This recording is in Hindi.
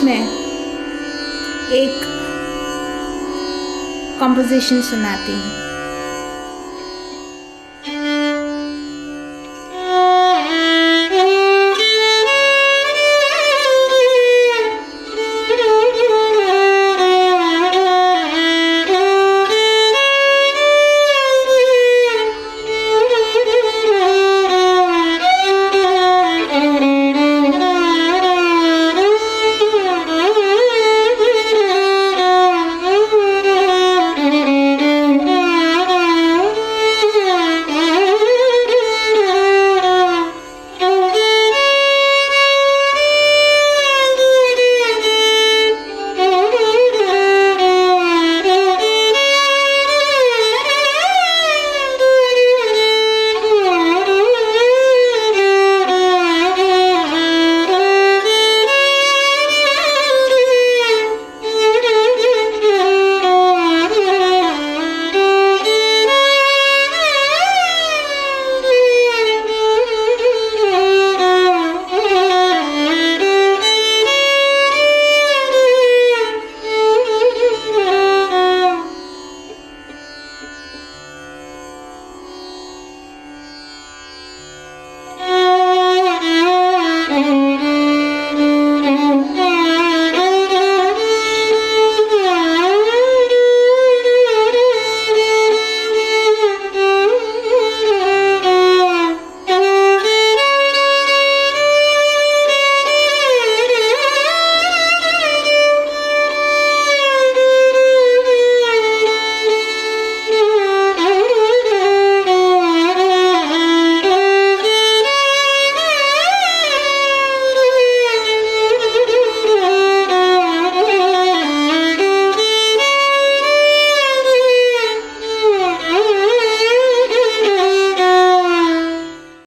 बीच में एक कंपोजिशन सुनाती हूँ।